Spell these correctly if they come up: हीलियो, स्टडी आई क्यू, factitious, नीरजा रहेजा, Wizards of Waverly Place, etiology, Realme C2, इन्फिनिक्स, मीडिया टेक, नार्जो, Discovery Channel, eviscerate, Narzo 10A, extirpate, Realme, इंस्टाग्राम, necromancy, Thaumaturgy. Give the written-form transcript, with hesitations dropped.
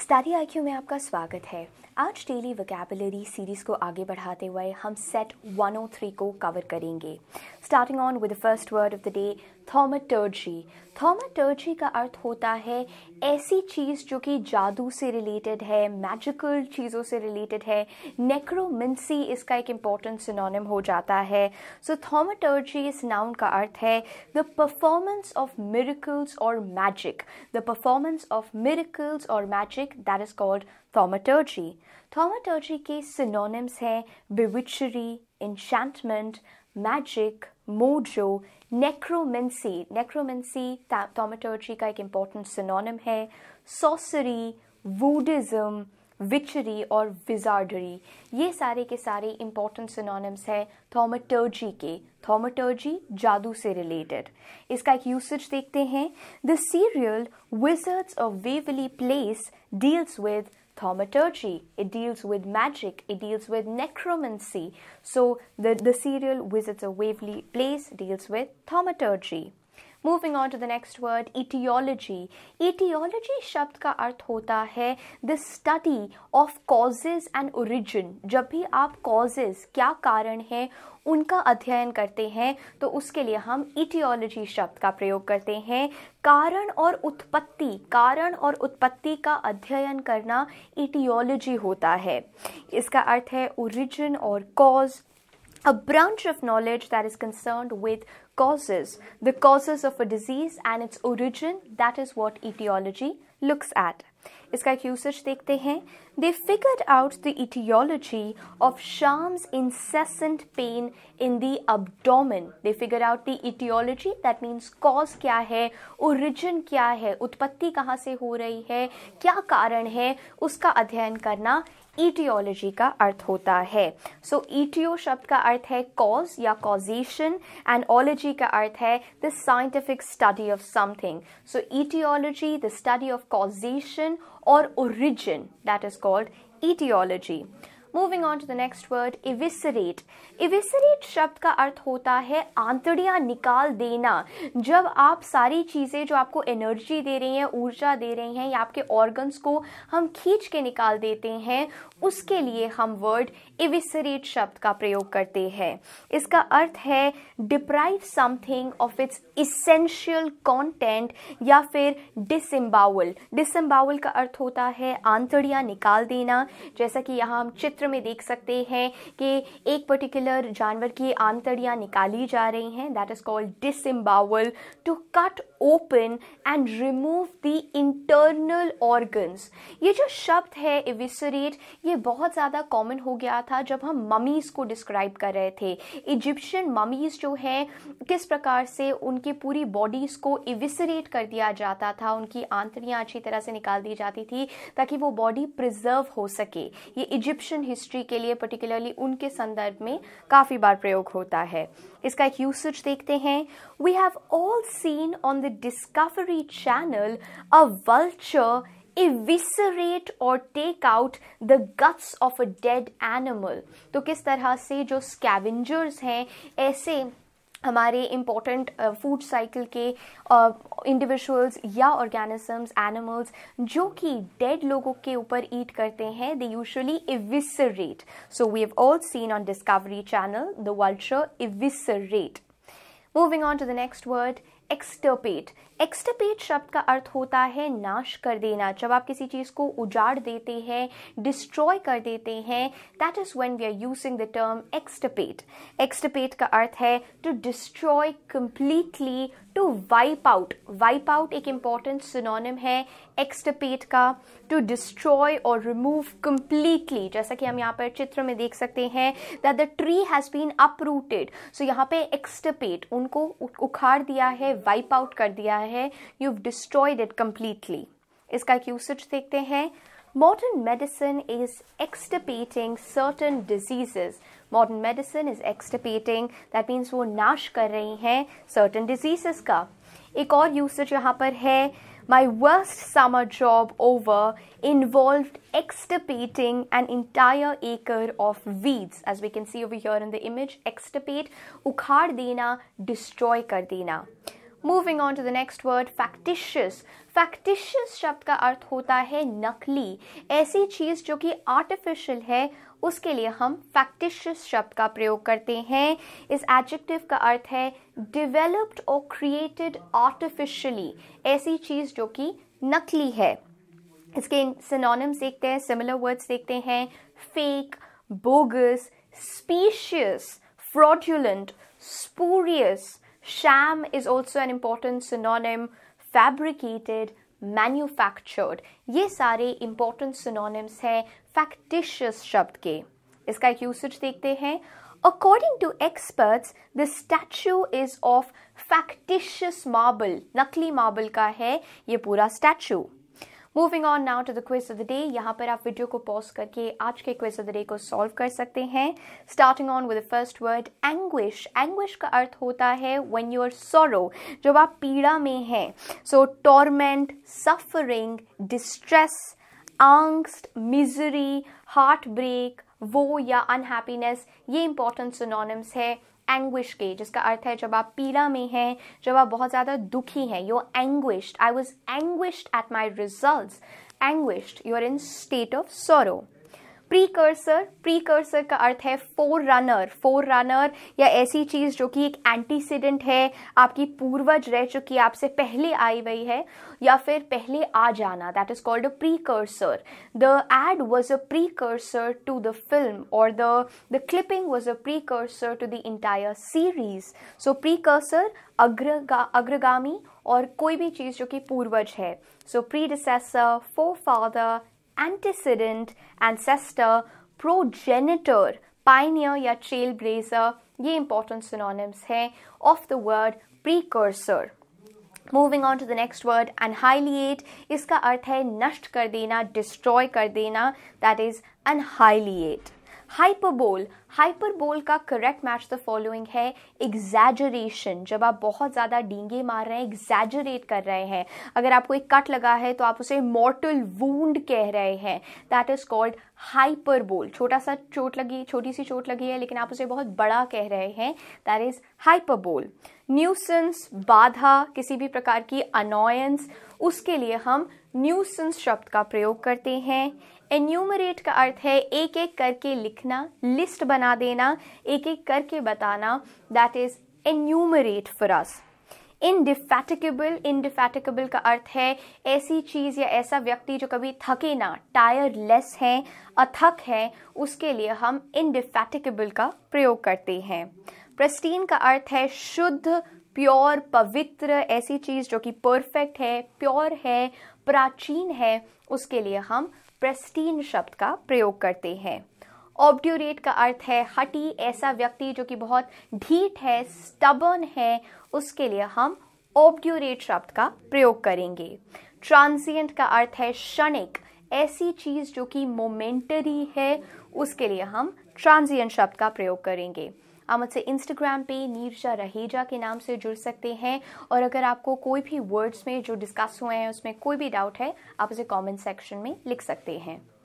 स्टडी आई क्यू में आपका स्वागत है। आज डेली वोकैबुलरी सीरीज़ को आगे बढ़ाते हुए हम सेट 103 को कवर करेंगे। Starting on with the first word of the day, thaumaturgy. Thaumaturgy का अर्थ होता है ऐसी चीज़ जो कि जादू से रिलेटेड है, मैजिकल चीज़ों से रिलेटेड है। नेक्रोमेंसी इसका एक इम्पॉर्टेंट सिनोनिम हो जाता है। सो थॉमटर्जी इस नाउन का अर्थ है द परफॉर्मेंस ऑफ मिरेकल्स और magic. The performance of miracles और magic that is called thaumaturgy. Thaumaturgy के सिनोनिम्स हैं bewitchery, enchantment, magic, mojo, necromancy. Necromancy thaumaturgy का एक इम्पॉर्टेंट सिनोनिम है। सॉसरी, वूडिज्म, विचरी और विजार्डरी, ये सारे के सारे इम्पॉर्टेंट सिनोनिम्स हैं थॉमटर्जी के। थॉमटर्जी जादू से रिलेटेड। इसका एक यूसेज देखते हैं। The serial Wizards of Waverly Place deals with Thaumaturgy. It deals with magic. It deals with necromancy. So the serial Wizards of Waverly Place deals with thaumaturgy. Moving on to the next word, etiology. Etiology शब्द का अर्थ होता है the study of causes and origin. जब भी आप causes, क्या कारण हैं, उनका अध्ययन करते हैं तो उसके लिए हम etiology शब्द का प्रयोग करते हैं। कारण और उत्पत्ति, कारण और उत्पत्ति का अध्ययन करना etiology होता है। इसका अर्थ है origin और cause. A branch of knowledge that is concerned with causes, the causes of a disease and its origin, that is what etiology looks at. इसका एक यूसेज देखते हैं। They figured out the etiology of Shyam's incessant pain in the abdomen. They figured out the etiology, that means cause क्या है, origin क्या है, उत्पत्ति कहाँ से हो रही है, क्या कारण है, उसका अध्ययन करना etiology का अर्थ होता है। So etio शब्द का अर्थ है cause या causation and ology का अर्थ है the scientific study of something. So etiology, the study of causation or origin, that is called etiology. Moving on to the next word, eviscerate. Eviscerate शब्द का अर्थ होता है आंतड़ियाँ निकाल देना। जब आप सारी चीज़ें जो आपको एनर्जी दे रही हैं, ऊर्जा दे रही हैं, या आपके ऑर्गन्स को हम खींच के निकाल देते हैं, उसके लिए हम वर्ड eviscerate शब्द का प्रयोग करते हैं। इसका अर्थ है deprive something of its essential content या फिर disembowel। Disembowel का अर्थ होता है आंतड़ियाँ निकाल देना। जैसा कि यहाँ हम चित्र में देख सकते हैं कि एक पर्टिकुलर जानवर की आंतड़ियाँ निकाली जा रही हैं, that is called disembowel. To cut open and remove the internal organs. ये जो शब्द है एविसरेट, ये बहुत ज़्यादा कॉमन हो गया था जब हम ममीज़ को डिस्क्राइब कर रहे थे। इजिप्शियन ममीज़ जो हैं, किस प्रकार से उनकी पूरी बॉडीज़ को एविसरेट कर दिया जाता था, उनकी आंतड़ियाँ अच्छी तरह से निकाल दी जाती थी ताकि वो बॉडी प्रिजर्व हो सके। ये इजिप्शियन हिस्ट्री के लिए पर्टिकुलरली उनके संदर्भ में काफी बार प्रयोग होता है। इसका एक यूसेज देखते हैं। We have all seen on the Discovery Channel a vulture eviscerate or take out the guts of a dead animal. तो किस तरह से जो स्कैवेंजर्स हैं, ऐसे हमारे इम्पोर्टेंट फूड साइकिल के इंडिविजुअल्स या ऑर्गेनिजम्स, एनिमल्स जो कि डेड लोगों के ऊपर ईट करते हैं, they usually eviscerate. So we have all seen on Discovery channel the vulture eviscerate. Moving on to the next word, extirpate. Extirpate शब्द का अर्थ होता है नाश कर देना। जब आप किसी चीज़ को उजाड़ देते हैं, डिस्ट्रॉय कर देते हैं, that is when we are using the term extirpate. Extirpate का अर्थ है to destroy completely, to wipe out. Wipe out एक इम्पॉर्टेंट सिनोनिम है एक्सटर्पेट का। टू डिस्ट्रॉय और रिमूव कम्प्लीटली, जैसा कि हम यहाँ पर चित्र में देख सकते हैं that the tree has been uprooted. So यहाँ पे एक्सटर्पेट, उनको उखाड़ दिया है, वाइप आउट कर दिया है, you've destroyed it completely. इसका एक यूसेज देखते हैं। Modern medicine is extirpating certain diseases. Modern medicine is extirpating, that means वो नाश कर रही हैं certain diseases का। एक और यूसेज यहाँ पर है, My worst summer job over involved extirpating an entire acre of weeds. As we can see over here in the image, extirpate, उखाड़ देना, destroy कर देना। Moving on to the next word, factitious. Factitious शब्द का अर्थ होता है नकली. ऐसी चीज़ जो कि आर्टिफिशियल है उसके लिए हम फैक्टिशियस शब्द का प्रयोग करते हैं. इस एडजेक्टिव का अर्थ है डिवेलप्ड और क्रिएटेड आर्टिफिशियली, ऐसी चीज़ जो कि नकली है. इसके सिनोनिम्स देखते हैं, सिमिलर वर्ड्स देखते हैं, fake, bogus, specious, fraudulent, spurious. Sham is also an important synonym. Fabricated, manufactured. ये सारे important synonyms हैं factitious शब्द के. इसका एक usage देखते हैं. According to experts, the statue is of factitious marble. नकली marble का है ये पूरा statue. Moving on now to the quiz of the day. यहाँ पर आप वीडियो को पॉज करके आज के quiz of the day को solve कर सकते हैं. Starting on with the first word, anguish. Anguish का अर्थ होता है when you are sorrow, जब आप पीड़ा में हैं. So torment, suffering, distress, angst, misery, heartbreak, woe या unhappiness, ये important synonyms है एंग्विश के, जिसका अर्थ है जब आप पीड़ा में हैं, जब आप बहुत ज़्यादा दुखी हैं. You are anguished. I was anguished at my results. Anguished, you are in state of sorrow. Precursor. Precursor का अर्थ है फोर रनर. फोर रनर या ऐसी चीज़ जो कि एक एंटीसीडेंट है, आपकी पूर्वज रह चुकी, आपसे पहले आई हुई है या फिर पहले आ जाना. That is called a precursor. The ad was a precursor to the film, और the clipping was a precursor to the entire series. So precursor अग्रगामी और कोई भी चीज़ जो कि पूर्वज है. So predecessor, forefather, antecedent, ancestor, progenitor, pioneer या trailblazer, ये important synonyms हैं of the word precursor. Moving on to the next word, annihilate. इसका अर्थ है नष्ट कर देना, destroy कर देना. That is annihilate. Hyperbole. Hyperbole का करेक्ट मैच द फॉलोइंग है एग्जैजरेशन. जब आप बहुत ज़्यादा डींगे मार रहे हैं, एग्जैजरेट कर रहे हैं. अगर आपको एक कट लगा है तो आप उसे मॉर्टल वूंड कह रहे हैं. That is called hyperbole. छोटा सा चोट लगी, छोटी सी चोट लगी है लेकिन आप उसे बहुत बड़ा कह रहे हैं. That is hyperbole. न्यूसेंस, बाधा, किसी भी प्रकार की अनॉयंस, उसके लिए हम न्यूसेंस शब्द का प्रयोग करते हैं. एन्यूमरेट का अर्थ है एक एक करके लिखना, लिस्ट बना देना, एक एक करके बताना. That is enumerate for us. Indefatigable. Indefatigable का अर्थ है ऐसी चीज़ या ऐसा व्यक्ति जो कभी थके ना, टायरलेस है, अथक है, उसके लिए हम इनडिफेटिकेबल का प्रयोग करते हैं. प्रिस्टीन का अर्थ है शुद्ध, प्योर, पवित्र, ऐसी चीज़ जो कि परफेक्ट है, प्योर है, प्राचीन है, उसके लिए हम प्रिस्टीन शब्द का प्रयोग करते हैं. ऑब्ड्यूरेट का अर्थ है हठी, ऐसा व्यक्ति जो कि बहुत ढीठ है, स्टबर्न है, उसके लिए हम ऑब्ड्यूरेट शब्द का प्रयोग करेंगे. ट्रांसिएंट का अर्थ है क्षणिक, ऐसी चीज़ जो कि मोमेंटरी है, उसके लिए हम ट्रांसिएंट शब्द का प्रयोग करेंगे. आप मुझसे इंस्टाग्राम पे नीरजा रहेजा के नाम से जुड़ सकते हैं, और अगर आपको कोई भी वर्ड्स में जो डिस्कस हुए हैं उसमें कोई भी डाउट है आप उसे कमेंट सेक्शन में लिख सकते हैं.